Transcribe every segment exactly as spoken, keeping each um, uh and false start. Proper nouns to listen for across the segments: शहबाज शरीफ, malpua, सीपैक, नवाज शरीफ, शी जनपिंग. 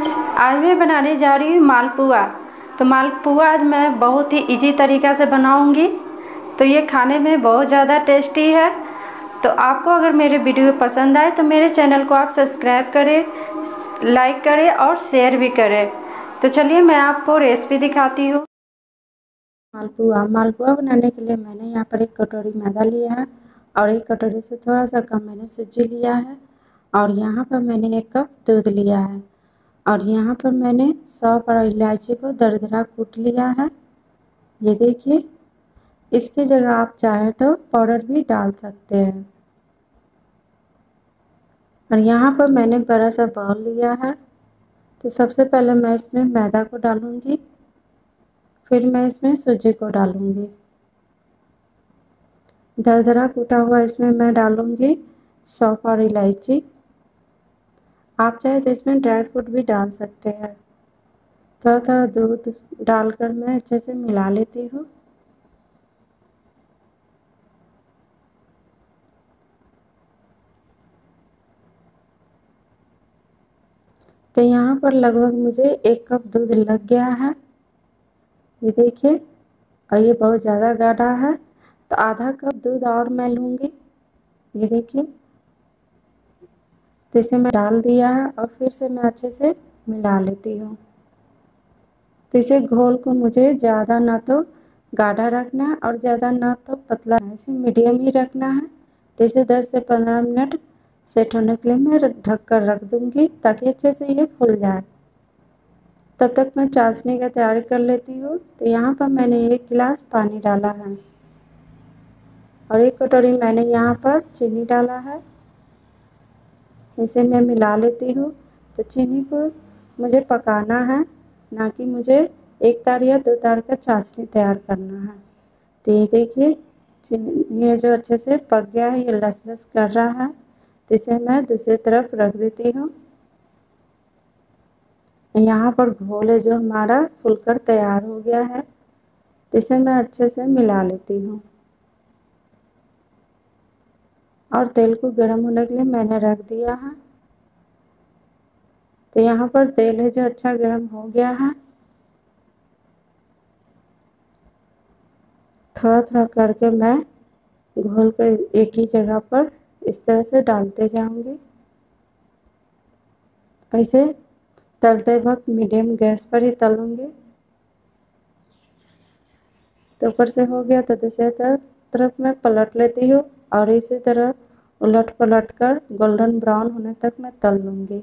आज मैं बनाने जा रही हूँ मालपुआ। तो मालपुआ आज मैं बहुत ही इजी तरीक़ा से बनाऊंगी। तो ये खाने में बहुत ज़्यादा टेस्टी है। तो आपको अगर मेरे वीडियो पसंद आए तो मेरे चैनल को आप सब्सक्राइब करें, लाइक करें और शेयर भी करें। तो चलिए मैं आपको रेसिपी दिखाती हूँ। मालपुआ मालपुआ बनाने के लिए मैंने यहाँ पर एक कटोरी मैदा लिया है और एक कटोरी से थोड़ा सा कम मैंने सूजी लिया है और यहाँ पर मैंने एक कप दूध लिया है और यहाँ पर मैंने सौंफ और इलायची को दरदरा कूट लिया है। ये देखिए, इसकी जगह आप चाहे तो पाउडर भी डाल सकते हैं। और यहाँ पर मैंने बड़ा सा बाउल लिया है। तो सबसे पहले मैं इसमें मैदा को डालूँगी, फिर मैं इसमें सूजी को डालूँगी। दरदरा कूटा हुआ इसमें मैं डालूँगी सौंफ और इलायची। आप चाहे तो इसमें ड्राई फ्रूट भी डाल सकते हैं। थोड़ा थोड़ा दूध डालकर मैं अच्छे से मिला लेती हूँ। तो यहाँ पर लगभग मुझे एक कप दूध लग गया है, ये देखिए। और ये बहुत ज़्यादा गाढ़ा है, तो आधा कप दूध और मैं लूँगी। ये देखिए, तो इसे मैं डाल दिया है और फिर से मैं अच्छे से मिला लेती हूँ। तो इसे घोल को मुझे ज़्यादा ना तो गाढ़ा रखना है और ज़्यादा ना तो पतला, इसे मीडियम ही रखना है। तो इसे दस से पंद्रह मिनट सेट होने के लिए मैं ढक कर रख दूँगी ताकि अच्छे से ये फूल जाए। तब तक मैं चाशनी का तैयार कर लेती हूँ। तो यहाँ पर मैंने एक गिलास पानी डाला है और एक कटोरी मैंने यहाँ पर चीनी डाला है। इसे मैं मिला लेती हूँ। तो चीनी को मुझे पकाना है, ना कि मुझे एक तार या दो तार का चाशनी तैयार करना है। तो ये देखिए, चीनी ये जो अच्छे से पक गया है, ये लसलस कर रहा है। तो इसे मैं दूसरी तरफ रख देती हूँ। यहाँ पर घोल जो हमारा फुलकर तैयार हो गया है। तो इसे मैं अच्छे से मिला लेती हूँ और तेल को गर्म होने के लिए मैंने रख दिया है। तो यहाँ पर तेल है जो अच्छा गर्म हो गया है। थोड़ा थोड़ा करके मैं घोल को एक ही जगह पर इस तरह से डालते जाऊँगी। ऐसे तलते वक्त मीडियम गैस पर ही तलूँगी। तो ऊपर से हो गया, तो दूसरे तरफ मैं पलट लेती हूँ और इसी तरह उलट पलट कर गोल्डन ब्राउन होने तक मैं तल लूँगी।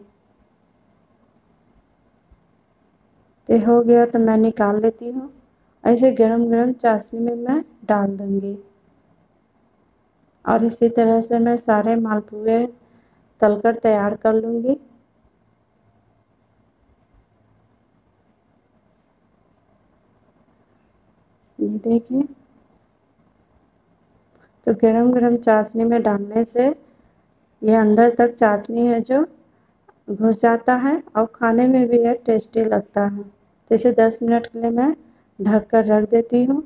तो हो गया, तो मैं निकाल लेती हूँ। ऐसे गरम गरम चाशनी में मैं डाल दूँगी और इसी तरह से मैं सारे मालपुए तलकर तैयार कर लूँगी। ये देखिए, तो गरम गरम चाशनी में डालने से ये अंदर तक चाशनी है जो घुस जाता है और खाने में भी यह टेस्टी लगता है। तो इसे दस मिनट के लिए मैं ढक कर रख देती हूँ।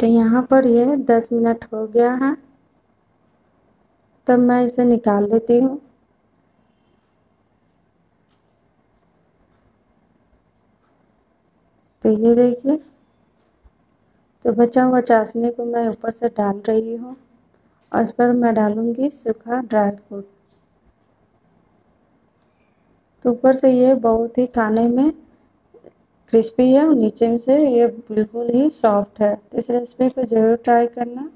तो यहाँ पर यह दस मिनट हो गया है, तब तो मैं इसे निकाल लेती हूँ। तो ये देखिए, तो बचा हुआ चाशनी को मैं ऊपर से डाल रही हूँ और इस पर मैं डालूँगी सूखा ड्राई फ्रूट। तो ऊपर से ये बहुत ही खाने में क्रिस्पी है और नीचे से ये बिल्कुल ही सॉफ्ट है। इस रेसिपी को ज़रूर ट्राई करना।